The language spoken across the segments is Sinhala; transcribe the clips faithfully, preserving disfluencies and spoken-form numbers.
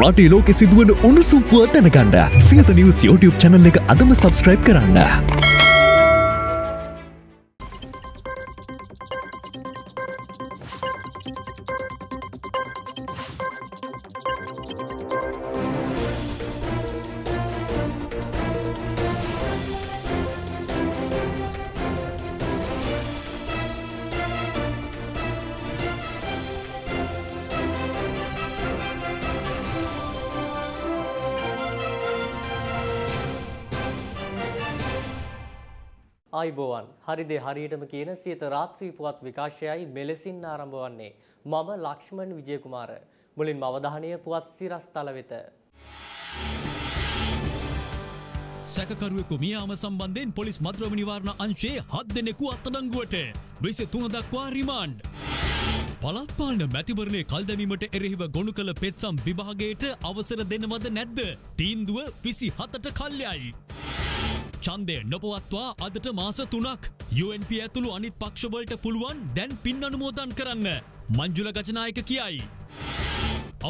Rati Loki siduwan unusu puwa thanaganda. See the news YouTube channel එක අදම subscribe කරන්න. අයිබෝවන් හරිදේ හරියටම කියන සියත රාත්‍රී පුවත් විකාශයයි මෙලෙසින් ආරම්භ වන්නේ මම ලක්ෂ්මන් විජේකුමාර මුලින්ම අවධානය පුවත් සිරස්තල වෙත සැකකරුවෙකු මියාම සම්බන්ධයෙන් පොලිස් මද්‍රව්‍ය නිවාරණ අංශයේ හත් දෙනෙකු අත්අඩංගුවට විසිතුන දක්වා රිමාන්ඩ් පළාත් පාලන මැතිවරණයේ කල්දැවීමට එරෙහිව ගොනු කළ පෙත්සම් විභාගයට අවසර දෙනවද නැද්ද තීන්දුව විසිහතට කල්යයි ඡන්දය නොපවත්වා අදට මාස තුනක් U N P ඇතුළු අනිත් පක්ෂවලට පුළුවන් දැන් පින් අනුමෝදන් කරන්න මංජුල ගජනායක කියයි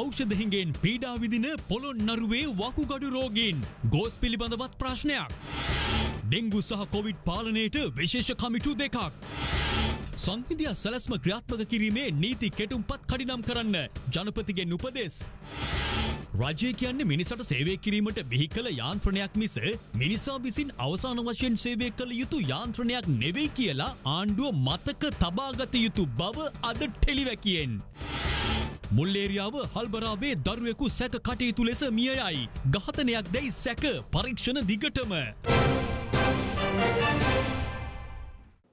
ඖෂධ හිඟෙන් පීඩා විඳින පොළොන්නරුවේ වකුගඩු රෝගීන් ගෝස් පිළිබඳවත් ප්‍රශ්නයක් ඩෙන්ගු සහ කොවිඩ් පාලනයට විශේෂ කමිටු දෙකක් සංහිඳියා සැලැස්ම ක්‍රියාත්මක කිරීමේ නීති කෙටුම්පත් කඩිනම් කරන්න ජනපතිගෙන් උපදෙස් රජය කියන්නේ මිනිසට සේවය කිරීමට බිහි කළ යාන්ත්‍රණයක් මිස මිනිසා විසින් අවසාන වශයෙන් සේවය කළ යුතු යාන්ත්‍රණයක් නෙවෙයි කියලා ආණ්ඩුව මතක තබාගත යුතු බව අද ටෙලිවැකියෙන්. මුල්ලේරියාව හල්බරාවේ දරුවෙකු සැක කටයුතු ලෙස මිය යයි. ඝාතනයක් දැයි සැක පරීක්ෂණ දිගටම.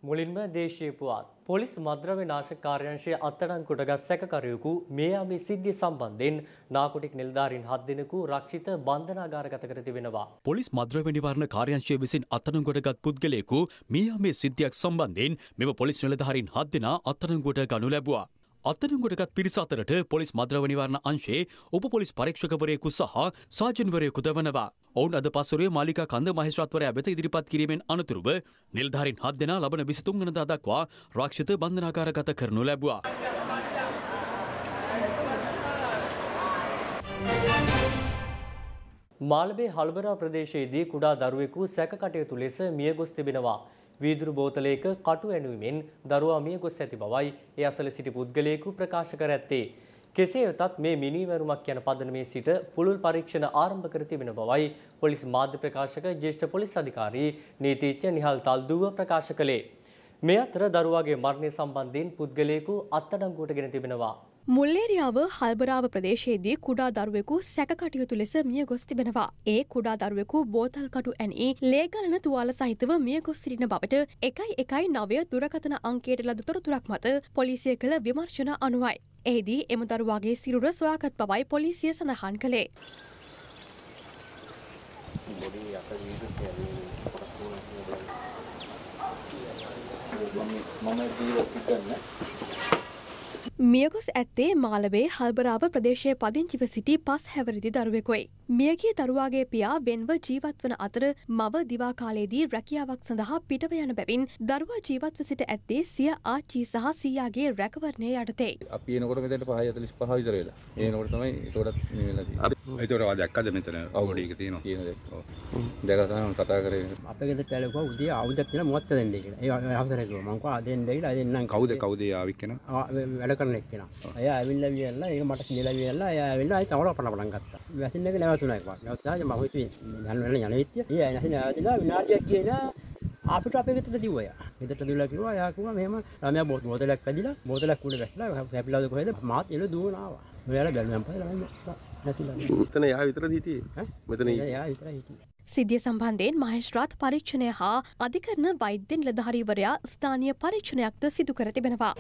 මුලින්ම දේශීය පුවත් පොලිස් මද්‍රව්‍ය නාශක කාර්යාංශයේ අත්අඩංගුවට ගත් සැකකරුවෙකු මේ අමි සිද්ධිය සම්බන්ධයෙන් නාකොටික් නිලධාරීන් හත් දෙනෙකු රක්ෂිත බන්ධනාගාරගත කර තිබෙනවා. පොලිස් මද්‍රව්‍ය නිවාරණ කාර්යාංශය විසින් අත්අඩංගුවට ගත් පුද්ගලයෙකු මේ අමි සිද්ධියක් සම්බන්ධයෙන් මෙම පොලිස් නිලධාරීන් හත් දෙනා අත්අඩංගුවට ගනු ලැබුවා. අත්අඩංගුවට ගත් පිරිස අතරට පොලිස් මද්‍රව්‍ය නිවාරණ අංශයේ උප පොලිස් පරීක්ෂකවරයෙකු සහ සාජන්වරයෙකු දවනවා. ඔවුන් අද පසුරුවේ මාලිකා කන්ද මහේස්ත්‍රාත්වරයා වෙත ඉදිරිපත් කිරීමෙන් අනතුරුව නිලධාරීන් හත් දෙනා ලබන විසිතුන් වෙනිදා දක්වා රක්ෂිත බන්ධනාගාරගත කරනු ලැබුවා. මාළඹේ හල්බරා ප්‍රදේශයේදී කුඩා දරුවෙකු සැක කටයුතු ලෙස මිය ගොස් තිබෙනවා. වීදුරු බෝතලයක කටු ඇනුවීමෙන් දරුවා මිය ගොස් ඇති බවයි ඒ අසල සිටි පුද්ගලයෙකු ප්‍රකාශ කර ඇත්තේ. කෙසේ වෙතත් මේ මිනීමැරුමක් යන පදනමේ සිට පුළුල් පරීක්ෂණ ආරම්භ කර තිබෙන බවයි පොලිස් මාධ්‍ය ප්‍රකාශක ජ්‍යෙෂ්ඨ පොලිස් අධිකාරී නීතිඥ නිහල් තල්දුව ප්‍රකාශ කළේ. මේ අතර දරුවාගේ මරණය සම්බන්ධයෙන් පුද්ගලයෙකු අත්අඩංගුවට ගෙන තිබෙනවා. මුල්ලේරියාව හල්බරාව ප්‍රදේශයේදී කුඩා දරුවෙකු සැක කටයුතු ලෙස මිය ගොස් තිබෙනවා. ඒ කුඩා දරුවෙකු බෝතල් කටු ඇනී ලේ ගලන තුවාල සහිතව මිය ගොස් සිටින බවට එකයි එකයි නවය දුරකථන අංකයට ලද තොරතුරක් මත පොලිසිය කළ විමර්ශන අනුවයි. එෙහිදී එම දරුවාගේ සිරුර සොයාගත් බවයි පොලිසිය සඳහන් කළේ. මියගොස් ඇත්තේ මාළඹේ හල්බරාව ප්‍රදේශයේ පදිංචිව සිටි පස් හැවිරිදි දරුවෙකුයි. මියගිය දරුවාගේ පියා වෙන්ව ජීවත් වන අතර මව දිවා කාලයේදී රැකියාවක් සඳහා පිටව යන බැවින් දරුවා ජීවත්ව සිට ඇත්තේ සිය ආච්චි සහ සීයාගේ රැකවරණය යටතේ. අපි එනකොට මෙතනට පහයි හතලිස් පහ විතර වෙලා. එනකොට තමයි ඒකටත් මේ වෙලා තියෙන්නේ. ඒතකොට වා දැක්කද මෙතන අවුඩි එක තියෙනවා. තියෙන දැක්ක. ඔව්. දැකලා තමයි කතා කරේ. අපේ ගෙදර කැලේකෝ උදේ ආවුදක් තියෙන මොකක්ද දෙන්නේ කියලා. ඒ අවසරය කිව්වා. මං කෝ ආ දෙන්න දෙයිලා දෙන්නම්. කවුද කවුද ආවික් කෙනා? ආ වැඩ කරන අය ඇවිල්ලා වියල්ලා ඒක මට කියලා වියල්ලා අය ඇවිල්ලා අය තවර පණ පණ ගත්තා. වැසින් එක නැවතුණා එකක්. නැවතුණා මම හිතුවේ දැන් වෙන යන විත්තිය. ඒ අය නැසින් ආවදලා විනාඩියක් ගියලා අපිට අපේ ගෙදරට දිව්වා යා. ගෙදරට දිව්ලා කිව්වා යා කිව්වා මෙහෙම රාමයා බෝතලයක් පැදිලා බෝතලයක් උඩ වැහිලා හැපිලාද කොහෙද මාත් එළ දුවන ආවා. මෙයාලා බැලුවම් පස්සේ නැතිලා. මෙතන යා විතරද හිටියේ? ඈ මෙතන යා විතරයි හිටියේ. සිද්ධිය සම්බන්ධයෙන් මහේස්ත්‍රාත් පරීක්ෂණය හා අධිකරණ වෛද්‍ය නිලධාරීවරයා ස්ථානීය පරීක්ෂණයක්ද සිදු කර තිබෙනවා.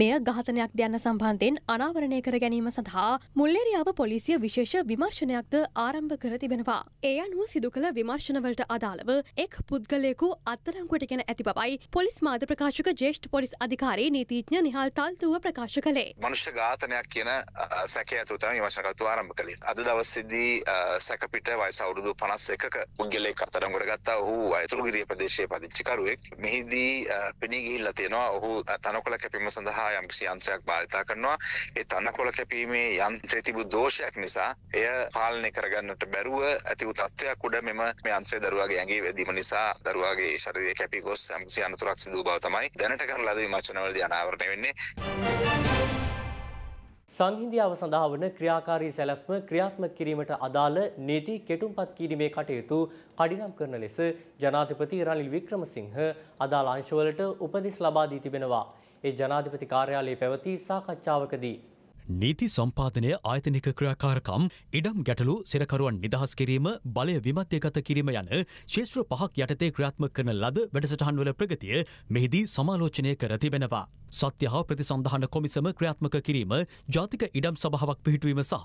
මෙය ඝාතනයක් දැන සම්බන්ධයෙන් අනාවරණය කර ගැනීම සඳහා මුල්ලේරියාව පොලිසිය විශේෂ විමර්ශනයක්ද ආරම්භ කර තිබෙනවා. ඒ අනුව සිදු කළ විමර්ශනවලට අදාළව එක් පුද්ගලයෙකු අත්අඩංගුවට ගෙන ඇති බවයි පොලිස් මාධ්‍ය ප්‍රකාශක ජ්‍යෙෂ්ඨ පොලිස් අධිකාරී නීතිඥ නිහාල් තල්දුව ප්‍රකාශ කළේ. මනුෂ්‍ය ඝාතනයක් කියන සැකය ඇතුළු තමයි විමර්ශනකතු ආරම්භ කළේ. අද දවසේදී සැක පිට වයස අවුරුදු පනස් එකක පුද්ගලයෙක් අත්අඩංගුවට ගත්තා. ඔහු වයතුරුගිරිය ප්‍රදේශයේ පදිංචිකරුවෙක්. මෙහිදී පෙනී ගිහිල්ලා තියෙනවා. ඔහු තනකොළ කැපීම සඳහා යම්කිසි යන්ත්‍රයක් භාවිතා කරනවා ඒ තනකොළ කැපීමේ යන්ත්‍රයේ තිබු දෝෂයක් නිසා එය පාලනය කරගන්නට බැරුව ඇති වූ තත්ත්වයක් උඩ මෙම මේ යන්ත්‍රය දරුවාගේ ඇඟේ වැදීම නිසා දරුවාගේ ශරීරය කැපී ගොස් යම්කිසි අනතුරක් සිදු වූ බව තමයි දැනට කරන ලද විමර්ශනවලදී අනාවරණය වෙන්නේ සංහිඳියාව සඳහා වන ක්‍රියාකාරී සැලැස්ම ක්‍රියාත්මක කිරීමට අදාළ නීති කෙටුම්පත් කිරීමේ කටයුතු කඩිනම් කරන ලෙස ජනාධිපති රනිල් වික්‍රමසිංහ අදාළ අංශවලට උපදෙස් ලබා දී තිබෙනවා. ඒ ජනාධිපති කාර්යාලයේ පැවති සාකච්ඡාවකදී නීති සම්පාදනය ආයතනික ක්‍රියාකාරකම් ඉඩම් ගැටලු සිරකරුවන් නිදහස් කිරීම බලය විමධ්‍යගත කිරීම යන ශේෂ්ත්‍ර පහක් යටතේ ක්‍රියාත්මක කරන ලද වැඩසටහන්වල ප්‍රගතිය මෙහිදී සමාලෝචනය කර තිබෙනවා. සත්‍ය හා ප්‍රතිසන්ධාන කොමිසම ක්‍රියාත්මක කිරීම ජාතික ඉඩම් සභාවක් පිහිටුවීම සහ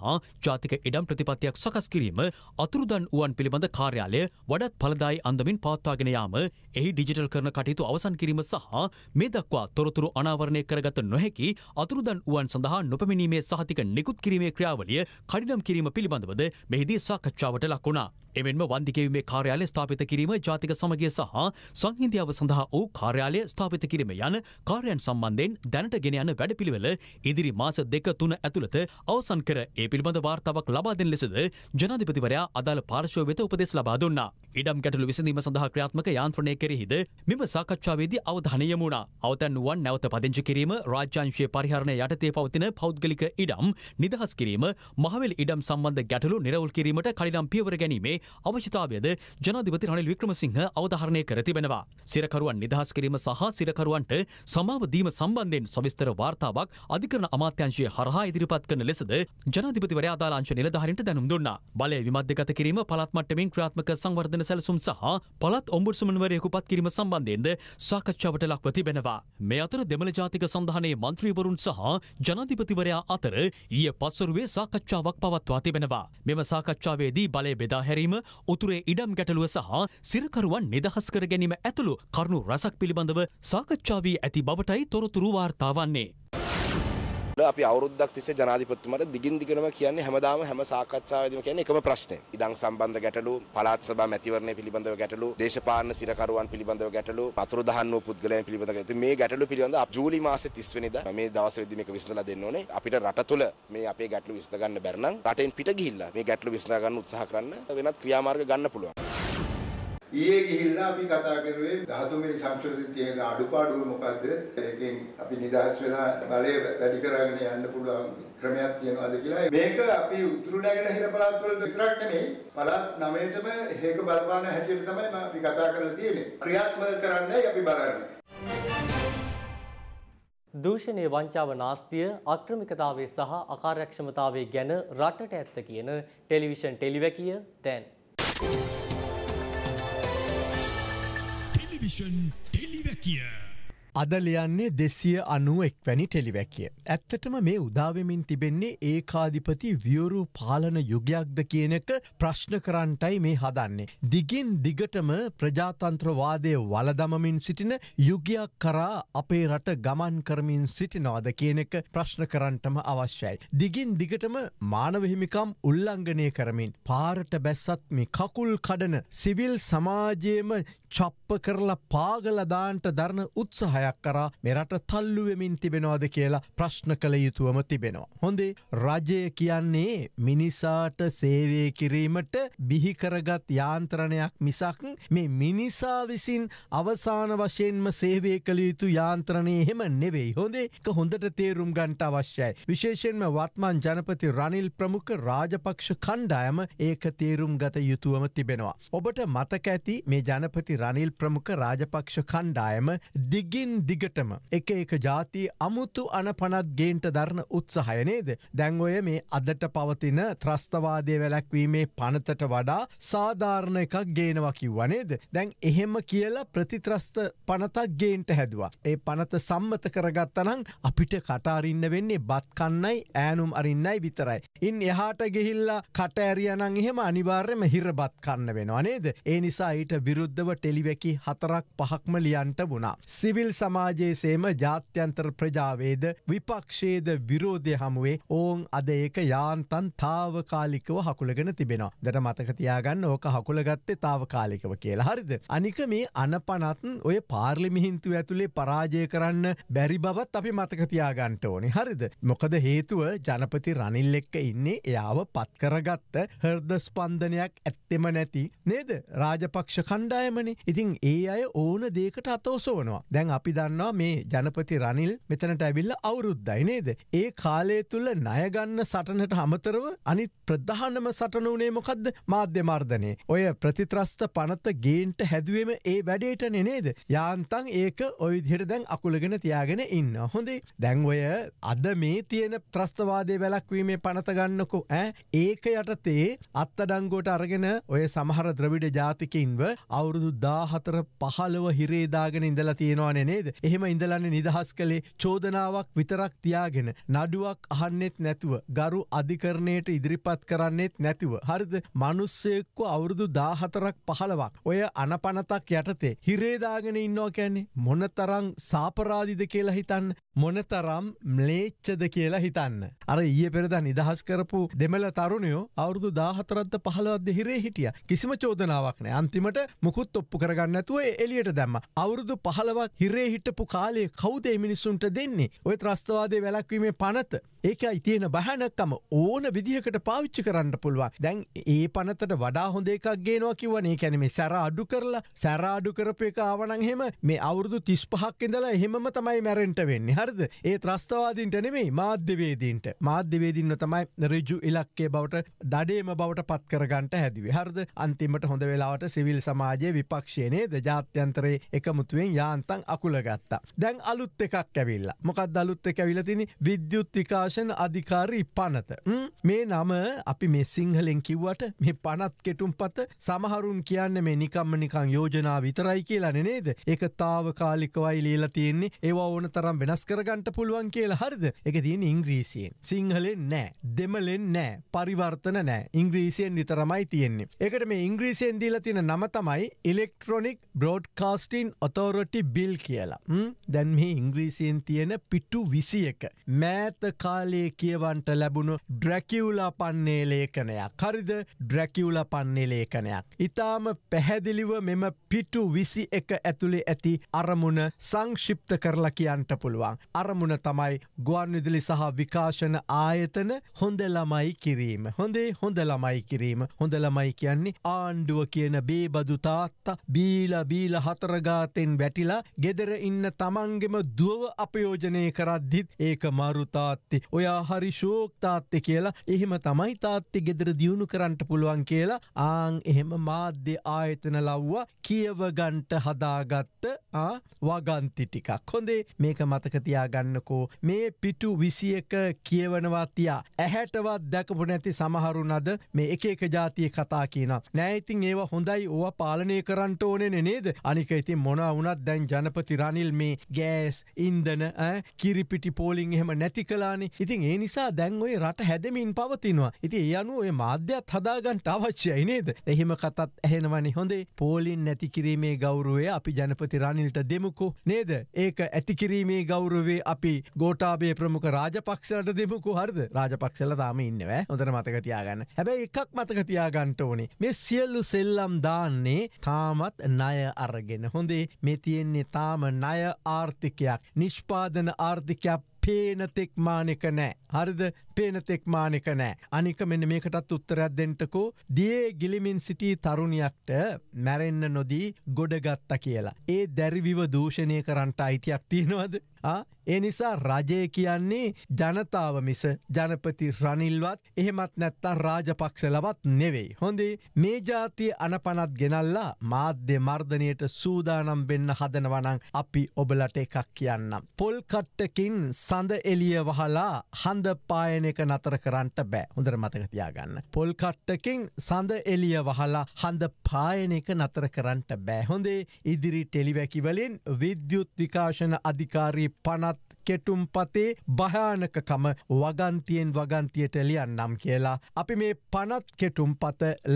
ජාතික ඉඩම් ප්‍රතිපත්තියක් සකස් කිරීම අතුරුදන් වූවන් පිළිබඳ කාර්යාලය වඩාත් ඵලදායි අන්දමින් පවත්වාගෙන යාම එහි ඩිජිටල් කරන කටයුතු අවසන් කිරීම සහ මේ දක්වා තොරතුරු අනාවරණය කරගත නොහැකි අතුරුදන් වූවන් සඳහා නොපෙමිනීම මේ සහතික නිකුත් කිරීමේ ක්‍රියාවලිය කඩිනම් කිරීම පිළිබඳවද මෙහිදී සාකච්ඡාවට ලක් වුණා. එමෙන්ම වන්දිකේවීමේ කාර්යාලය ස්ථාපිත කිරීම ජාතික සමගිය සහ සංහිඳියාව සඳහා වූ කාර්යාලය ස්ථාපිත කිරීම යන කාර්යයන් සම්බන්ධයෙන් දැනට ගෙන යන වැඩපිළිවෙල ඉදිරි මාස දෙක තුන ඇතුළත අවසන් කර ඒ පිළිබඳ වාර්තාවක් ලබා දෙන ලෙසද ජනාධිපතිවරයා අදාළ පාර්ශ්වය වෙත උපදෙස් ලබා දුන්නා. ඉඩම් ගැටළු විසඳීම සඳහා ක්‍රියාත්මක යාන්ත්‍රණය කෙරෙහිද මෙම සාකච්ඡාවේදී අවධානය යොමු වුණා. අවතන් වූවන් නැවත පදිංචි කිරීම රාජ්‍යාංශීය පරිහරණය යටතේ පවතින පෞද්ගලික ඉඩම් නිදහස් කිරීම මහවැලි ඉඩම් සම්බන්ධ ගැටලු නිරවුල් කිරීමට කඩිනම් පියවර ගැනීමේ අවශ්‍යතාවයද ජනාධිපති රනිල් වික්‍රමසිංහ අවධාරණය කර තිබෙනවා. සිරකරුවන් නිදහස් කිරීම සහ සිරකරුවන්ට සමාව දීම සම්බන්ධයෙන් සවිස්තර වාර්තාවක් අධිකරණ අමාත්‍යාංශය හරහා ඉදිරිපත් කරන ලෙසද ජනාධිපතිවරයා අදාළ අංශ නිලධාරීන්ට දැනුම් දුන්නා. බලය විමධ්‍යගත කිරීම පළාත් මට්ටමින් ක්‍රියාත්මක සංවර්ධන සැලසුම් සහ පළාත් ඔම්බුඩ්ස්මන්වරයෙකු පත් කිරීම සම්බන්ධයෙන්ද සාකච්ඡාවට ලක්ව තිබෙනවා. මේ අතර දෙමළ ජාතික සන්ධානයේ මන්ත්‍රීවරුන් සහ ජනාධිපතිවරයා අතර ඊයේ පස්වරුවේ සාකච්ඡාවක් පවත්වා තිබෙනවා. මෙම සාකච්ඡාවේදී බලය බෙදා හැරීම උතුරේ ඉඩම් ගැටලුව සහ සිරකරුවන් නිදහස් කර ගැනීම ඇතුළු කරුණු රසක් පිළිබඳව සාකච්ඡා වී ඇති බවටයි තොරතුරු වාර්තා වන්නේ. අපි අවුරුද්දක් තිස්සේ ජනාධිපතිතුමාට දිගින් දිගටම කියන්නේ හැමදාම හැම සාකච්ඡාවකදීම කියන්නේ එකම ප්‍රශ්නේ. ඉඩම් සම්බන්ධ ගැටලු, පළාත් සභා මැතිවරණය පිළිබඳව ගැටලු, දේශපාලන සිරකරුවන් පිළිබඳව ගැටලු, පතුරු දහන් වූ පුද්ගලයන් පිළිබඳව ගැටලු. මේ ගැටලු පිළිබඳව ජූලි මාසේ තිස් වෙනිදා මේ දවසෙදි මේක විසඳලා දෙන්න ඕනේ. අපිට රට තුළ මේ අපේ ගැටලු විසඳ ගන්න බැරි නම් රටෙන් පිට ගිහිල්ලා මේ ගැටලු විසඳා ගන්න උත්සාහ කරන්න වෙනත් ක්‍රියාමාර්ග ගන්න පුළුවන්. ඊයේ ගිහිල්ලා අපි කතා කරුවේ දහතුන් වෙනි සංශෝධනයේ තියෙන අඩුපාඩු මොකද්ද? ඒකෙන් අපි නිදහස් වෙලා බලය වැඩි කරගෙන යන්න පුළුවන් ක්‍රමයක් තියෙනවාද කියලා. මේක අපි උතුරු නැගෙන හිර පළාත් වල විතරක් නෙමෙයි පළාත් නවයටම හේක බලපාන හැටියට තමයි අපි කතා කරලා තියෙන්නේ. ක්‍රියාත්මක කරන්නයි අපි බලන්නේ. දූෂණයේ වංචාව නාස්තිය අක්‍රමිකතාවයේ සහ අකාර්යක්ෂමතාවයේ ගැන රටට ඇත්ත කියන ටෙලිවිෂන් ටෙලිවැකිය දැන් ටෙලිවැකිය අද ලියන්නේ දෙසිය අනුව එක්වැනි ටෙලිවැකිය. ඇත්තටම මේ උදාවමින් තිබෙන්නේ ඒකාධිපති වියුරු පාලන යුගයක්ද කියනක ප්‍රශ්න කරන්ටයි මේ හදන්නේ. දිගින් දිගටම ප්‍රජාතන්ත්‍රවාදය වලදමමින් සිටින යුගයක් කරා අපේ රට ගමන් කරමින් සිටිනවද කියනක ප්‍රශ්න කරන්ටම අවශ්‍යයි. දිගින් දිගටම මානවහිමිකම් උල්ලංඝනය කරමින් පාරට බැස්සත් මේ කකුල් කඩන සිවිල් සමාජයේම චප්ප කරලා පාගලදාන්ට දරන උත්සාහයක් කරා මෙරට තල්ලුවෙමින් තිබෙනවාද කියලා ප්‍රශ්න කළ යුතුවම තිබෙනවා. හොඳේ රජය කියන්නේ මිනිසාට සේවය කිරීමට බිහිකරගත් යාන්ත්‍රණයක් මිසක් මේ මිනිසා විසින් අවසාන වශයෙන්ම සේවය කළ යුතු යාන්ත්‍රණය එහෙම නෙවෙයි. හොඳේ එක හොඳට තේරුම් ගන්නට අවශ්‍යයි. විශේෂයෙන්ම වර්තමාන ජනපති රනිල් ප්‍රමුඛ රාජපක්ෂ කණ්ඩායම ඒක තේරුම් ගත යුතුවම තිබෙනවා. ඔබට මතක ඇති මේ ජනපති රනිල් ප්‍රමුඛ රාජපක්ෂ කණ්ඩායම දිගින් දිගටම එක එක ජාති අමුතු අනපනත් ගේන්ට දරන උත්සාහය නේද? දැන් ඔය මේ අදට පවතින ත්‍රස්තවාදයේ වැළැක්වීමේ පනතට වඩා සාධාරණ එකක් ගේනවා කිව්වා නේද? දැන් එහෙම කියලා ප්‍රතිත්‍රස්ත පනතක් ගේන්ට හැදුවා. ඒ පනත සම්මත කරගත්තා නම් අපිට කට අරින්න වෙන්නේ බත් කන්නයි ඈනුම් අරින්නයි විතරයි. ඉන් එහාට ගිහිල්ලා කට ඇරියා නම් එහෙම අනිවාර්යයෙන්ම හිර බත් කන්න වෙනවා නේද? ඒ නිසා ඊට විරුද්ධව ටෙලිවැකි හතරක් පහක්ම ලියන්ට වුණා. සිවිල් සමාජයේ සේම ජාත්‍යන්තර ප්‍රජාවේද විපක්ෂයේද විරෝධය හමුවේ ඕන් අද ඒක යාන්තම් తాවකාලිකව හකුලගෙන තිබෙනවා. දැන් මතක තියාගන්න ඕක හකුලගත්තේ తాවකාලිකව කියලා. හරිද? අනික මේ අනපනත් ඔය පාර්ලිමේන්තුව ඇතුලේ පරාජය කරන්න බැරි බවත් අපි මතක තියාගන්න ඕනේ. හරිද? මොකද හේතුව ජනපති රනිල් එක්ක ඉන්නේ එයාව පත් කරගත්ත හෘද ස්පන්දනයක් ඇත්තෙම නැති නේද? රාජපක්ෂ කණ්ඩායමනේ. ඉතින් ඒ අය ඕන දෙයකට අත ඔසවනවා. දැන් අපි දන්නවා මේ ජනපති රනිල් මෙතනට ඇවිල්ලා අවුරුද්දයි නේද? ඒ කාලය තුල ණය ගන්න සටනට අමතරව අනිත් ප්‍රධානම සටන උනේ මොකද්ද? මාධ්‍ය මර්ධනය. ඔය ප්‍රතිත්‍රස්ත පනත ගේන්ට හැදුවෙම ඒ වැඩේටනේ නේද? යාන්තම් ඒක ওই විදිහට දැන් අකුලගෙන තියාගෙන ඉන්න. හොඳේ. දැන් ඔය අද මේ තියෙන ත්‍රස්තවාදයේ වැළැක්වීමේ පනත ගන්නකෝ ඈ. ඒක යටතේ අත්අඩංගුවට අරගෙන ඔය සමහර ද්‍රවිඩ ජාතිකින්ව අවුරුදු දාහතර පහළව හිරේ දාගෙන ඉඳලා තියෙනවනේ නේද? එහෙම ඉඳලානේ නිදහස් කළේ චෝදනාවක් විතරක් තියාගෙන නඩුවක් අහන්නෙත් නැතුව ගරු අධිකරණයට ඉදිරිපත් කරන්නෙත් නැතුව. හරිද? මිනිස්සෙක්ව අවුරුදු දාහතරක් පහළවක් ඔය අනපනතක් යටතේ හිරේ දාගෙන ඉන්නවා කියන්නේ මොනතරම් සාපරාධිද කියලා හිතන්න. මොනතරම් ම්ලේච්ඡද කියලා හිතන්න. අර ඊයේ පෙරදා නිදහස් කරපු දෙමළ තරුණයෝ අවුරුදු දාහතරක්ද පහළවක්ද හිරේ හිටියා. කිසිම චෝදනාවක් නැහැ. අන්තිමට මුකුත් ඔප්පු කරගන්න නැතුව එළියට දැම්මා. අවුරුදු පහළවක් හිරේ හිටපු කාලේ කවුද මේ මිනිසුන්ට දෙන්නේ? ඔය ත්‍රස්තවාදයේ වැළැක්වීමේ පනත. ඒකයි තියෙන බහනක්කම ඕන විදිහකට පාවිච්චි කරන්න පුළුවන්. දැන් ඒ පනතට වඩා හොඳ එකක් ගේනවා කියවනේ. ඒ කියන්නේ මේ සැර අඩු කරලා සැර අඩු කරපු එක ආවනම් එහෙම මේ අවුරුදු තිස් පහක් ඉඳලා එහෙමම තමයි මැරෙන්න වෙන්නේ. හරිද? ඒ ත්‍රස්තවාදීන්ට නෙමෙයි මාධ්‍යවේදීන්ට. මාධ්‍යවේදීන්ව තමයි ඍජු ඉලක්කයේ බවට දඩේම බවට පත් කරගන්න හැදුවේ. හරිද? අන්තිමට හොඳ වෙලාවට සිවිල් සමාජයේ විපක්ෂයේ නේද ජාත්‍යන්තරයේ එකමුතු වෙන යාන්තම් අකුල ගත්තා. දැන් අලුත් එකක් ඇවිල්ලා. මොකක්ද අලුත් එක ඇවිල්ලා තියෙන්නේ? විද්‍යුත් විකාශ අධිකාරී පනත. මේ නම අපි මේ සිංහලෙන් කිව්වට මේ පනත් කෙටුම්පත සමහරුන් කියන්නේ මේ නිකම්ම නිකන් යෝජනා විතරයි කියලානේ නේද? ඒක తాවකාලිකවයි ලියලා තියෙන්නේ. ඒවා ඕනතරම් වෙනස් කරගන්න පුළුවන් කියලා. හරිද? ඒක තියෙන්නේ ඉංග්‍රීසියෙන්. සිංහලෙන් නෑ. දෙමළෙන් නෑ. පරිවර්තන නෑ. ඉංග්‍රීසියෙන් විතරමයි තියෙන්නේ. ඒකට මේ ඉංග්‍රීසියෙන් දීලා තියෙන නම තමයි Electronic Broadcasting Authority Bill කියලා. දැන් මේ ඉංග්‍රීසියෙන් තියෙන පිටු විසියක මෑත කාලේ කියවන්ට ලැබුණු ඩ්‍රැකියුලා පන්නේ ලේඛනයක්. හරිද? ඩ්‍රැකියුලා පන්නේ ලේඛනයක්. ඊටාම පැහැදිලිව මෙම පිටු විසියක ඇතුලේ ඇති අරමුණ සංක්ෂිප්ත කරලා කියන්න පුළුවන්. අරමුණ තමයි ගුවන් විදුලි සහ විකාශන ආයතන හොඳ ළමයි කිරීම. හොඳේ හොඳ ළමයි කිරීම. හොඳ ළමයි කියන්නේ ආණ්ඩුව කියන බේබදු තාත්තා බීලා බීලා හතර ගාතෙන් වැටිලා ගෙදර ඉන්න තමන්ගෙම දුව අපයෝජනය කරද්දිත් ඒක මරු තාත්ති ඔයා හරි ශෝක් තාත්තේ කියලා එහෙම තමයි තාත්තේ ගෙදර දියුණු කරන්න පුළුවන් කියලා ආන් එහෙම මාධ්‍ය ආයතන ලව්වා කියව ගන්නට හදාගත්ත ආ වගන්ති ටිකක්. හොඳේ මේක මතක තියාගන්නකෝ. මේ පිටු විසියක කියවනවා තියා ඇහැටවත් දැකපු නැති සමහරුන් අද මේ එක එක જાතිය කතා කියනවා. නෑ ඉතින් ඒවා හොඳයි ඕවා පාලනය කරන්න ඕනේ නේද? අනික ඉතින් මොනවා වුණත් දැන් ජනපති රනිල් මේ ගෑස් ඉන්ධන කිරිපිටි පෝලිං එහෙම නැති කළානේ. ඉතින් ඒ නිසා දැන් ඔය රට හැදෙමින් පවතිනවා. ඉතින් ඒ අනුව ඔය මාධ්‍යත් හදාගන්න අවශ්‍යයි නේද? එහෙම කතාත් ඇහෙනවනේ. හොඳේ පෝලින් නැති කිරීමේ ගෞරවය අපි ජනපති රනිල්ට දෙමුකෝ නේද? ඒක ඇති කිරීමේ ගෞරවය අපි ගෝඨාභය ප්‍රමුඛ රාජපක්ෂලට දෙමුකෝ. හරිද? රාජපක්ෂලා තාම ඉන්නවෑ. හොඳට මතක තියාගන්න. හැබැයි එකක් මතක තියාගන්න ඕනේ. මේ සියලු සෙල්ලම් දාන්නේ තාමත් ණය අරගෙන. හොඳේ මේ තියෙන්නේ තාම ණය ආර්ථිකයක්. නිෂ්පාදන ආර්ථිකයක් පේන තෙක් මානෙක නෑ. හරිද? පේන තෙක් මානෙක නෑ. අනික මෙන්න මේකටත් උත්තරයක් දෙන්නකෝ. දියේ ගිලිමින් සිටි තරුණියට මැරෙන්න නොදී ගොඩගත්තා කියලා. ඒ දැරිවිව දූෂණය කරන්නට අයිතියක් තියෙනවද? ආ ඒ නිසා රජය කියන්නේ ජනතාව මිස ජනපති රනිල්වත් එහෙමත් නැත්තම් රාජපක්ෂලවත් නෙවෙයි. හොඳේ මේ ජාතිය අනපනත් ගෙනල්ලා මාධ්‍ය මර්ධනයට සූදානම් වෙන්න හදනවා නම් අපි ඔබලට එකක් කියන්නම්. පොල් කට්ටකින් සඳ එළිය වහලා හඳ පායන එක නතර කරන්න බෑ. හොඳට මතක තියාගන්න. පොල් කට්ටකින් සඳ එළිය වහලා හඳ පායන එක නතර කරන්න බෑ. හොඳේ ඉදිරි ටෙලිවැකි වලින් විද්‍යුත් විකාශන අධිකාරී පනත් කෙටුම්පතේ භයානකකම වගන්තියෙන් වගන්තියට ලියන්නම් කියලා. අපි මේ පනත් කෙටුම්පත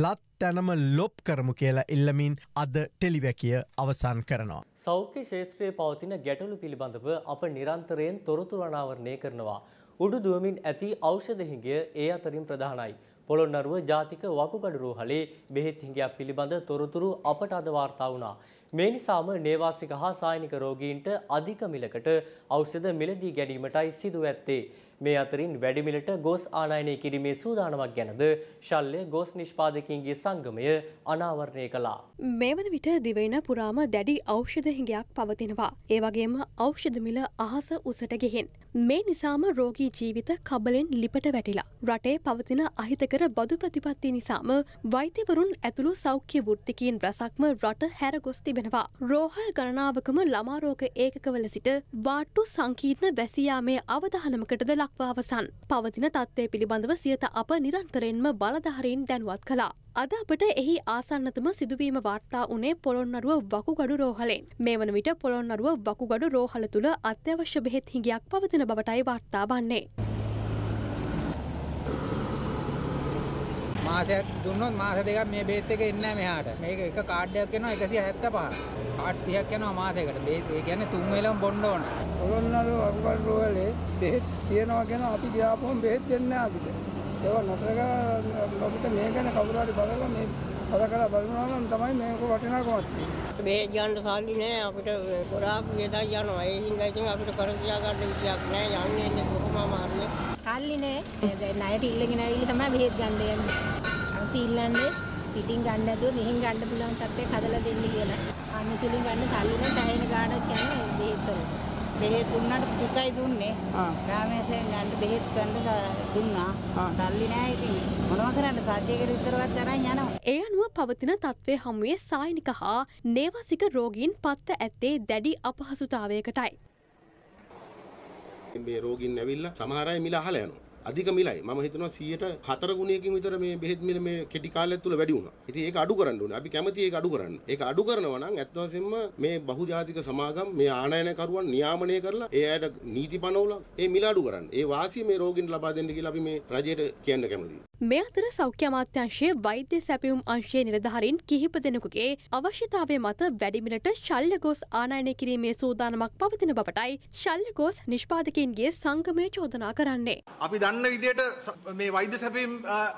ලත් තැනම ලොප් කරමු කියලා ඉල්ලමින් අද ටෙලිවැකිය අවසන් කරනවා. සෞඛ්‍ය ශාස්ත්‍රයේ පවතින ගැටලු පිළිබඳව අප නිරන්තරයෙන් තොරතුරු අනාවරණය කරනවා. උඩු දුවමින් ඇති ඖෂධ හිඟය ඒ අතරින් ප්‍රධානයි. පොළොන්නරුව ජාතික වකුගඩු රෝහලේ බෙහෙත් හිඟයක් පිළිබඳ තොරතුරු අපට අද වාර්තා වුණා. මේ නිසාම නේවාසික හා සායනික රෝගීන්ට අධික මිලකට ඖෂධ මිලදී ගැනීමටයි සිදු ඇත්තේ. මේ අතරින් වැඩි මිලට ගෝස් ආනයනය කිරීමේ සූදානමක් ගැනද ශල්‍ය ගෝස් නිෂ්පාදකීන්ගේ සංගමය අනාවරණය කළා. මේ වන විට දිවයින පුරාම දැඩි ඖෂධ හිඟයක් පවතිනවා. ඒ වගේම ඖෂධ මිල අහස උසට ගිහින්. මේ නිසාම රෝගී ජීවිත කබලෙන් ලිපට වැටිලා. රටේ පවතින අහිතකර බදු ප්‍රතිපත්ති නිසාම වෛද්‍යවරුන් ඇතුළු සෞඛ්‍ය වෘත්තිකීන් රසක්ම රට හැරගොස් තිබෙනවා. රෝහල් ගණනාවකම ළමා රෝග ඒකකවල සිට වාට්ටු සංකීර්ණ බැසියාමේ අවධානමකටද ලක්ව අවසන්. පවතින තත්ත්වය පිළිබඳව සියත අප නිරන්තරයෙන්ම බලධාරීන් දැනුවත් කළා. අද අපට එහි ආසන්නතම සිදුවීම වාර්තා උනේ පොළොන්නරුව වකුගඩු රෝහලෙන්. මේ වන විට පොළොන්නරුව වකුගඩු රෝහල තුළ අත්‍යවශ්‍ය බෙහෙත් හිඟයක් පවතින බවටයි වාර්තා වන්නේ. මාසයක් දුන්නොත් මාස දෙකක් මේ බෙහෙත් එක එන්නේ නැහැ මෙහාට. මේක එක කාඩ් එකක් වෙනවා එකසිය හැත්තෑ පහ. කාඩ් තිහක් යනවා මාසයකට. බෙහෙත් ඒ කියන්නේ තුන් වෙලම බොන්න ඕන. පොළොන්නරුව වකුගඩු රෝහලේ බෙහෙත් තියනවා කියන අපි ගියාපුවම බෙහෙත් දෙන්නේ නැහැ අපිට. ඒවා නතර කරලා අපිට මේ ගැන කවුරු හරි බලලා මේ හදකලා බලනවා නම් තමයි මේක වටිනාකමක් තියෙන්නේ. මේ යන්න සල්ලි නෑ අපිට ගොඩාක් වේදා යනවා. ඒ හින්දා ඉතින් අපිට කර තියා ගන්න විදියක් නෑ. යන්නේ ඉන්නේ කොහොමම හරි. සල්ලි නෑ. දැන් ණයට ඉල්ලගෙන ආවිලි තමයි බෙහෙත් ගන්න යන්නේ. අපි ඉල්ලන්නේ පිටින් ගන්න නැතුව මෙහෙන් ගන්න පුළුවන් තත්ත්වයක් හදලා දෙන්න කියලා. අනිසිලින් ගන්න සල්ලි නෑ. සෑහෙන ගාණක් කියන්නේ බෙහෙත් වලට. බෙහෙත් දුන්නාට ටිකයි දුන්නේ. ග්‍රාමයෙන් ගන්න බෙහෙත් ගන්න දුන්නා. සල්ලි නැහැ ඉතින්. මොනවා කරන්න සාජ්‍යයකට විතරවත් දරන් යනවා. ඒ අනුව පවතින තත්ත්වයේ හැමුවේ සායනික හා නේවාසික රෝගීන් පත්ව ඇත්තේ දැඩි අපහසුතාවයකටයි. මේ රෝගීන් ඇවිල්ලා සමහර අය මිල අහලා යනවා. අධික මිලයි. මම හිතනවා සියයට හතර ගුණයකින් විතර මේ බෙහෙත් මිල මේ කෙටි කාලයක් තුල වැඩි වුණා. ඉතින් ඒක අඩු කරන්න ඕනේ. අපි කැමති ඒක අඩු කරන්න. ඒක අඩු කරනවා නම් ඇත්ත වශයෙන්ම මේ බහුජාතික සමාගම් මේ ආනයන කරුවන් නියාමනය කරලා ඒ අයට නීති පනවලා ඒ මිල අඩු කරන්න. ඒ වාසිය මේ රෝගීන් ලබා දෙන්න කියලා අපි මේ රජයට කියන්න කැමතියි. මේ අතර සෞඛ්‍ය අමාත්‍යාංශයේ වෛද්‍ය සැපයුම් අංශයේ නිලධාරීන් කිහිප දෙනෙකුගේ අවශ්‍යතාවය මත වැඩි මිලට ශල්‍ය ගෝස් ආනයනය කිරීමේ සූදානමක් පවතින බවටයි ශල්‍ය ගෝස් නිෂ්පාදකීන්ගේ සංගමය චෝදනා කරන්නේ. අපි මේ වෛද්‍ය සැපයීම්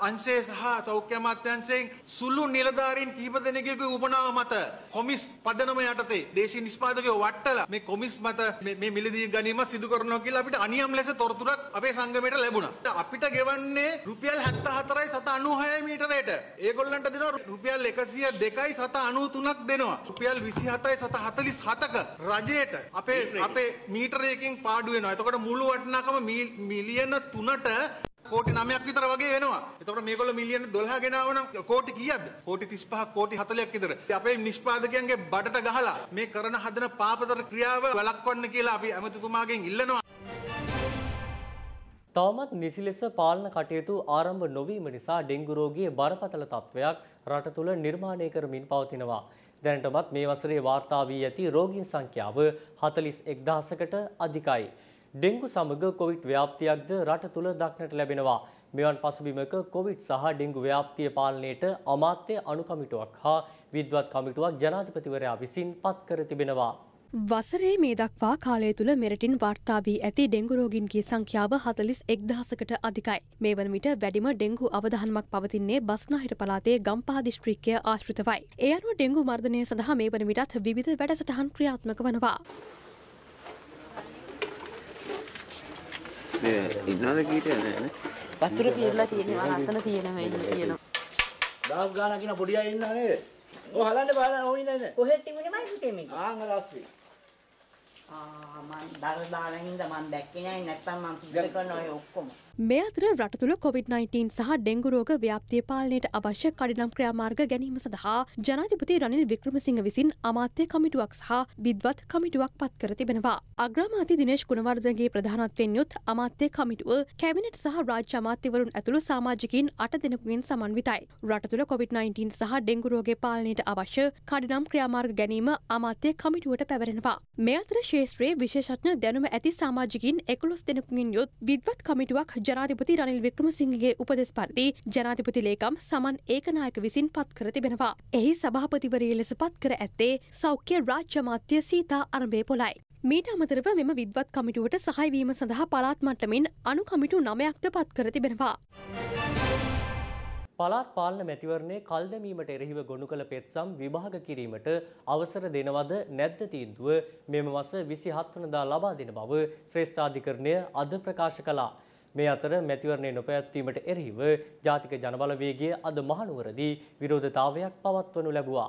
අංශයේ සහ සෞඛ්‍ය අමාත්‍යාංශයෙන් සුළු නිලධාරීන් කිහිප දෙනෙකුගේ උපනාම මත කොමිස් පදනම යටතේ දේශීය නිෂ්පාදකයෝ වට්ටලා මේ කොමිස් මත මේ මිලදී ගැනීම සිදු කරනවා කියලා අපිට අනියම් ලෙස තොරතුරක් අපේ සංගමයට ලැබුණා. අපිට ගෙවන්නේ රුපියල් හැත්තෑ හතරයි සීයට අනූහයයි මීටරයට. ඒගොල්ලන්ට දෙනවා රුපියල් එකසිය දෙකයි සීයට අනූතුනක් දෙනවා. රුපියල් විසිහතයි සීයට හතලිස්හතක රජයට අපේ අපේ මීටරයකින් පාඩු වෙනවා. එතකොට මුළු වටිනාකම මිලියන තුනට කෝටි නමයක් විතර වගේ වෙනවා. එතකොට මේගොල්ලෝ මිලියන දොළහ ගෙනාවා නම් කෝටි කීයක්ද? කෝටි තිස්පහක් කෝටි හතලිහක් විතර. අපේ නිෂ්පාදකයන්ගේ බඩට ගහලා මේ කරන හදන පාපතර ක්‍රියාව වළක්වන්න කියලා අපි ඇමතිතුමාගෙන් ඉල්ලනවා. තවමත් නිසි ලෙස පාලන කටයුතු ආරම්භ නොවීම නිසා ඩෙන්ගු රෝගී බරපතල තත්ත්වයක් රට තුළ නිර්මාණය කරමින් පවතිනවා. දැනටමත් මේ වසරේ වාර්තා වී ඇති රෝගීන් සංඛ්‍යාව හතලිස් එක් දහසකට අධිකයි. ඩෙංගු සමග කොවිඩ් ව්‍යාප්තියක්ද රට තුළ දක්නට ලැබෙනවා. මෙවන් පසුබිමක කොවිඩ් සහ ඩෙංගු ව්‍යාප්තිය පාලනයට අමාත්‍ය අනුකමිටුවක් හා විද්වත් කමිටුවක් ජනාධිපතිවරයා විසින් පත් කර තිබෙනවා. වසරේ මේ දක්වා කාලය තුළ මෙරටින් වාර්තා වී ඇති ඩෙංගු රෝගීන්ගේ සංඛ්‍යාව හතලිස් එක් දහසකට අධිකයි. මේ වන විට වැඩිම ඩෙංගු අවදානමක් පවතින්නේ බස්නාහිර පළාතේ ගම්පහ දිස්ත්‍රික්කය ආශ්‍රිතවයි. ඒ අනුව ඩෙංගු මර්ධනය සඳහා මේ වන විටත් විවිධ වැඩසටහන් ක්‍රියාත්මක වනවා. ඉන්නවද කීට නැහැ වතුර පිරලා තියෙනවා අතන තියෙනවා ඒක තියෙනවා දාස් ගානක් ඉන්න පොඩි අය ඉන්නා නේද ඔය හලන්න බලන්න ඕනේ නැහැ කොහෙත් තිබුණේ මම හිතේ මේක ආන් අස්සේ ආ මම දරදාගෙන ඉඳන් මම දැක්කේ නැහැ නැත්තම් මම සිද්ධ කරන ඔය ඔක්කොම මේ අතර රට තුල කොවිඩ් නයින්ටීන් සහ ඩෙන්ගු රෝග ව්‍යාප්තිය පාලනයට අවශ්‍ය කඩිනම් ක්‍රියාමාර්ග ගැනීම සඳහා ජනාධිපති රනිල් වික්‍රමසිංහ විසින් අමාත්‍ය කමිටුවක් සහ විද්වත් කමිටුවක් පත් කර තිබෙනවා. අග්‍රාමාත්‍ය දිනේෂ් ගුණවර්ධනගේ ප්‍රධානත්වයෙන් යුත් අමාත්‍ය කමිටුව කැබිනට් සහ රාජ්‍ය අමාත්‍යවරුන් ඇතුළු සමාජිකයින් අට දෙනෙකුගෙන් සමන්විතයි. රට තුළ කොවිඩ් නයින්ටීන් සහ ඩෙන්ගු රෝගේ පාලනයට අවශ්‍ය කඩිනම් ක්‍රියාමාර්ග ගැනීම අමාත්‍ය කමිටුවට පැවරෙනවා. මේ අතර ශේෂ්ත්‍රයේ විශේෂඥ දැනුම ඇති සමාජිකින් එකොළොස් දෙනෙකුගෙන් යොත් විද්වත් කමිටුවක් ජනාධිපති රනිල් වික්‍රමසිංහගේ උපදෙස් පරිදි ජනාධිපති ලේකම් සමන් ඒකනායක විසින් පත් කර තිබෙනවා. එහි සභාපතිවරිය ලෙස පත් කර ඇත්තේ සෞඛ්‍ය රාජ්‍ය අමාත්‍ය සීතා අරඹේ පොලයි. මීට අමතරව මෙම විද්වත් කමිටුවට සහාය වීම සඳහා පළාත් මට්ටමින් අනු කමිටු නවයක්ද පත් කර තිබෙනවා. පළාත් පාලන මැතිවරණයේ කල් දැමීමට එරෙහිව ගොනු කළ පෙත්සම් විභාග කිරීමට අවසර දෙනවද නැද්ද තීන්දුව මෙම මාස විසිහත් වනදා ලබා දෙන බව ශ්‍රේෂ්ඨාධිකරණය අද ප්‍රකාශ කළා. මේ අතර මැතිවරණය නොපැවැත්වීමට එරෙහිව ජාතික ජනබලවේගය අද මහනුවරදී විරෝධතාවයක් පවත්වනු ලැබුවා.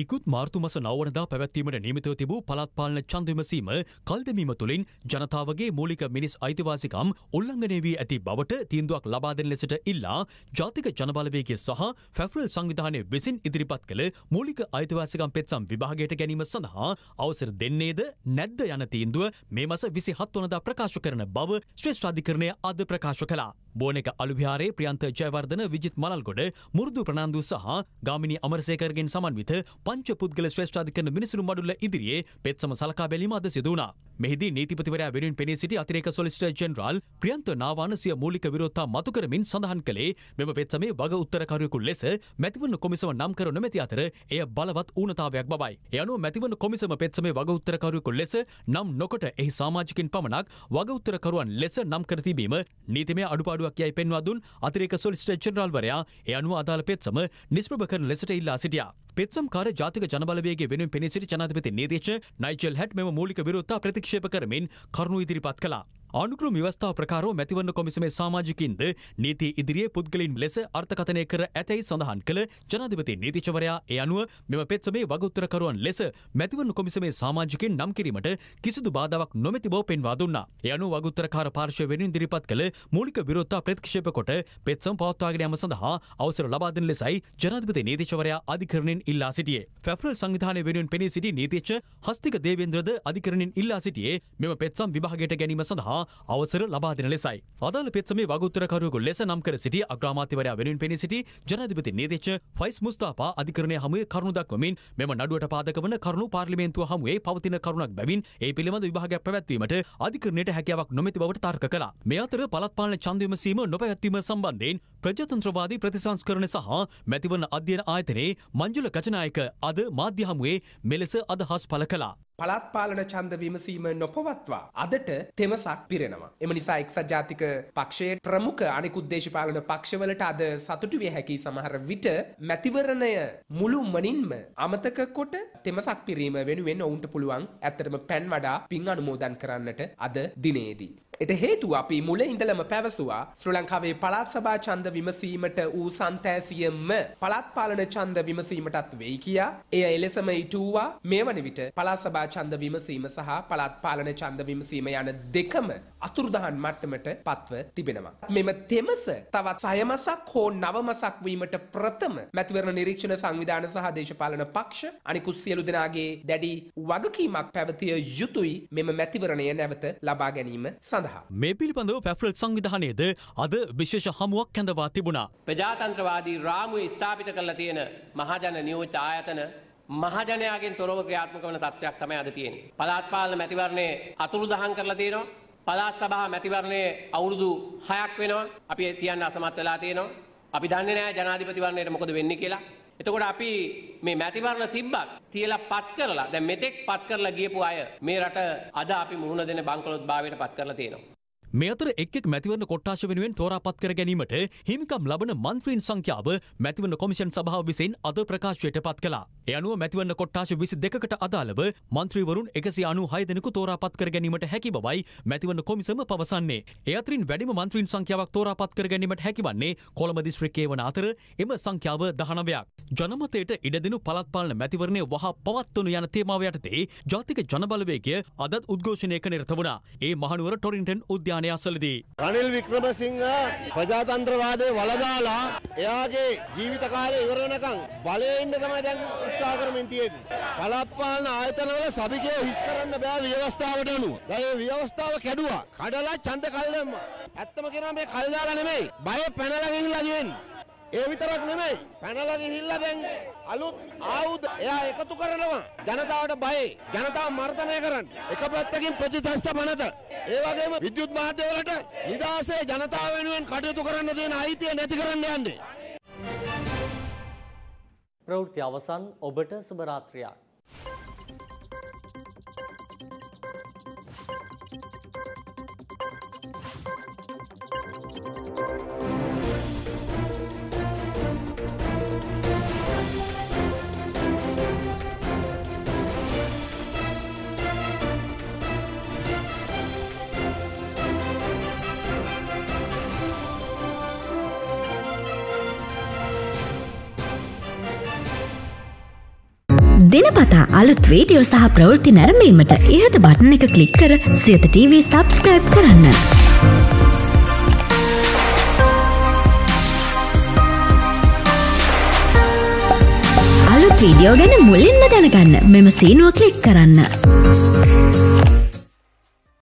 ඉකුත් මාර්තු මස නවවනදා පැවැත්වීමට නියමිතව තිබූ පළාත් පාලන ඡන්ද විමසීම කල්දැමීම තුළින් ජනතාවගේ මූලික මිනිස් අයිතිවාසිකම් උල්ලංඝනය වී ඇති බවට තීන්දුවක් ලබා දෙන ලෙසට ඉල්ලා ජාතික ජනබලවේගය සහ ෆෙඩරල් සංවිධානය විසින් ඉදිරිපත් කළ මූලික අයිතිවාසිකම් පෙත්සම් විභාගයට ගැනීම සඳහා අවසර දෙන්නේද නැද්ද යන තීන්දුව මේ මාස විසිහත් වනදා ප්‍රකාශ කරන බව ශ්‍රේෂ්ඨාධිකරණය අද ප්‍රකාශ කළා. බෝනක අලුභිහාරයේ ප්‍රියන්ත ජයවර්ධන විජිත් මලල්ගොඩ මුරුදු ප්‍රනාන්දු සහ ගාමිණී අමරසේකරගෙන් සමන්විත පංච පුද්ගල ශ්‍රේෂ්ඨාධිකරණ මිනිසුරු මඩුල්ල ඉදිරියේ පෙත්සම සලකා බැලීම අද සිදු වුණා. මෙහිදී නීතිපතිවරයා වෙනුවෙන් පෙනී සිටි අතිරේක සොලිසිටර් ජෙනරාල් ප්‍රියන්ත නාවාන සිය මූලික විරෝධතා මතු කරමින් සඳහන් කළේ මෙම පෙත්සමේ වග උත්තරකරුවෙකු ලෙස මැතිවරණ කොමිසම නම් කර නොමැති අතර එය බලවත් ඌනතාවයක් බවයි. ඒ අනුව මැතිවරණ කොමිසම පෙත්සමේ වග උත්තරකරුවෙකු ලෙස නම් නොකොට එහි සමාජිකින් පමණක් වග උත්තරකරුවන් ලෙස නම් කර තිබීම නීතිමය අඩුපාඩු යයි පෙන්වා දුන් අතිරේක සොලිසිටර් ජෙනරාල්වරයා ඒ අනුව අදාළ පෙත්සම නිෂ්ප්‍රභ කරන ලෙසට ඉල්ලා සිටියා. පෙත්සම්කාර ජාතික ජනබලවේගයේ වෙනුවෙන් පෙනී සිටි ජනාධිපති නීතිඥ නයිජල් හැට් මෙම මූලික විරෝධතා ප්‍රතික්ෂේප කරමින් කරුණු ඉදිරිපත් කළා. ආණුක්‍රම ව්‍යවස්ථාව ප්‍රකාරව මැතිවරණ කොමිසමේ සමාජිකින්ද නීති ඉදිරියේ පුද්ගලින් ලෙස අර්ථකථනය කර ඇතැයි සඳහන් කළ ජනාධිපති නීතිඥවරයා ඒ අනුව මෙම පෙත්සමේ වගඋත්තරකරුවන් ලෙස මැතිවරණ කොමිසමේ සමාජිකින් නම් කිරීමට කිසිදු බාධාවක් නොමැති බව පෙන්වා දුන්නා. ඒ අනුව වගඋත්තරකාර පාර්ශ්වය වෙනුවෙන් ඉදිරිපත් කළ මූලික විරෝධතා ප්‍රතික්ෂේප කොට පෙත්සම් පවත්වාගෙන යාම සඳහා අවසර ලබා දෙන ලෙසයි ජනාධිපති නීතිඥවරයා අධිකරණයෙන් ඉල්ලා සිටියේ. ෆෙඩරල් සංවිධානය වෙනුවෙන් පෙනී සිටි නීතිඥ හස්තික දේවේන්ද්‍රද අධිකරණයෙන් ඉල්ලා සිටියේ මෙම පෙත්සම් විභාගයට ගැනීම සඳහා අවසර ලබා දෙන ලෙසයි. අදාළ පෙත්සමේ වගඋත්තරකරුවෙකු ලෙස නම් කර සිටි අග්‍රාමාත්‍යවරයා වෙනුවෙන් පෙනී සිටි ජනාධිපති නීතිඥ ෆයිස් මුස්තාෆා අධිකරණයේ හමුවේ කරුණු දක්වමින් මෙම නඩුවට පාදක වන කරුණු පාර්ලිමේන්තුව හමුවේ පවතින කරුණක් බැවින් ඒ පිළිබඳ විභාගයක් පැවැත්වීමට අධිකරණයට හැකියාවක් නොමැති බවට තර්ක කළා. මේ අතර පළාත් පාලන ඡන්ද විමසීම නොපැවැත්වීම සම්බන්ධයෙන් ප්‍රජාතන්ත්‍රවාදී ප්‍රතිසංස්කරණ සහ මැතිවරණ අධ්‍යයන ආයතනයේ මංජුල ගජනායක අද මාධ්‍ය හමුවේ මෙලෙස අදහස් පළ කළා. පළාත් පාලන ඡන්ද විමසීම නොපවත්වා අදට තෙමසක් පිරෙනවා. එම නිසා එක්සත් ජාතික පක්ෂයේ ප්‍රමුඛ අනෙකුත් දේශපාලන පක්ෂවලට අද සතුටු විය හැකි සමහර විට මැතිවරණය මුළුමනින්ම අමතක කොට තෙමසක් පිරීම වෙනුවෙන් ඔවුන්ට පුළුවන් ඇත්තටම පැන් වඩා පින් අනුමෝදන් කරන්නට අද දිනේදී. එට හේතුව අපි මුල ඉඳලම පැවසුවා ශ්‍රී ලංකාවේ පළාත් සභා ඡන්ද විමසීමට ඌ සන්තෑසියම පළාත් පාලන ඡන්ද විමසීමටත් වෙයි කියා. එය එලෙසම ඉටුවා. මේ වන විට පළාත් සභා ඡන්ද විමසීම සහ පළාත් පාලන ඡන්ද විමසීම යන දෙකම අතුරුදහන් මට්ටමට පත්ව තිබෙනවා. මෙම තෙමස තවත් සයමසක් හෝ නවමසක් වීමට ප්‍රථම මැතිවරණ නිරීක්ෂණ සංවිධාන සහ දේශපාලන පක්ෂ අනිකුත් සියලු දෙනාගේ දැඩි වගකීමක් පැවතිය යුතුයි මෙම මැතිවරණය නැවත ලබා ගැනීම සඳහා. මේ පිළිබඳව ෆෙඩරල් සංවිධානයේද අද විශේෂ හමුවක් කැඳවා තිබුණා. ප්‍රජාතන්ත්‍රවාදී රාමුවේ ස්ථාපිත කරලා තියෙන මහජන නියෝජිත ආයතන මහජනයාගෙන් තොරව ක්‍රියාත්මක වන තත්ත්වයක් තමයි අද තියෙන්නේ. පළාත් පාලන මැතිවරණයේ අතුරුදහන් කරලා තියෙනවා. පළාත් සභා මැතිවරණයේ අවුරුදු හයක් වෙනවා. අපි තියන්න අසමත් වෙලා තියෙනවා. අපි දන්නේ නැහැ ජනාධිපතිවරණයට මොකද වෙන්නේ කියලා. එතකොට අපි මේ මැතිවරණ තිබ්බත් තියලා පත් කරලා දැන් මෙතෙක් පත් කරලා ගියපු අය මේ රට අද අපි මුහුණ දෙන බංකොලොත් භාවයට පත් කරලා තියෙනවා. මේ අතර එක් එක් මැතිවරණ කොට්ටාශ වෙනුවෙන් තෝරාපත් කර ගැනීමට හිමිකම් ලබන මන්ත්‍රීන් සංඛ්‍යාව මැතිවරණ කොමිෂන් සභාව විසින් අද ප්‍රකාශයට පත් කළා. ඒ අනුව මැතිවරණ කොට්ටාශ විසිදෙකකට අදාළව මන්ත්‍රීවරුන් එකසිය අනූහය දෙනෙකු තෝරාපත් කර ගැනීමට හැකි බවයි මැතිවරණ කොමිසම පවසන්නේ. ඒ අතරින් වැඩිම මන්ත්‍රීන් සංඛ්‍යාවක් තෝරාපත් කර ගැනීමට හැකිවන්නේ කොළඹ දිස්ත්‍රික්කයේ වන අතර එම සංඛ්‍යාව දහනවයක්. ජනමතයට ඉඩ දෙනු පළාත් පාලන මැතිවරණය වහා පවත්වනු යන තේමාව යටතේ ජාතික ජනබලවේගය අදත් උද්ඝෝෂණයක නිරත වුණා. ඒ මහනුවර ටොරින්ටන් උද්‍යානයේ රනිල් වික්‍රමසිංහ ප්‍රජාතන්ත්‍රවාදයේ වලදාලා එයාගේ ජීවිත කාලය ඉවර වෙනකන් බලේ ඉන්න තමයි දැන් උත්සාහ කරමින් තියෙන්නේ. පළාත් පාලන ආයතනවල සභිකයෝ හිස් කරන්න බෑ ව්‍යවස්ථාවට අනුව. දැන් මේ ව්‍යවස්ථාව කැඩුවා. කඩලා ඡන්ද කල් දැම්මා. ඇත්තම කියනවා මේ කල් දාලා නෙමෙයි. බය පැනලා ගිහිල්ලා තියෙන්නේ. ඒ විතරක් නෙමෙයි පැනලා ගිහිල්ලා දැන් අලුත් ආයුධ එයා එකතු කරනවා ජනතාවට බයයි ජනතාව මර්ධනය කරන්න එක පැත්තකින් ප්‍රතිස්ථාප බනත ඒ වගේම විද්‍යුත් මාධ්‍ය වලට නිදාසේ ජනතාව වෙනුවෙන් කටයුතු කරන්න දෙන අයිතිය නැති කරන්න යන්නේ ප්‍රවෘත්ති අවසන් ඔබට සුබ රාත්‍රියක් දිනපතා අලුත් වීඩියෝ සහ ප්‍රවෘත්ති නැරඹීමට ඉහත බටන් එක ක්ලික් කර සියත ටීවී subscribe කරන්න. අලුත් වීඩියෝ ගැන මුලින්ම දැනගන්න මෙම සීනුව ක්ලික් කරන්න.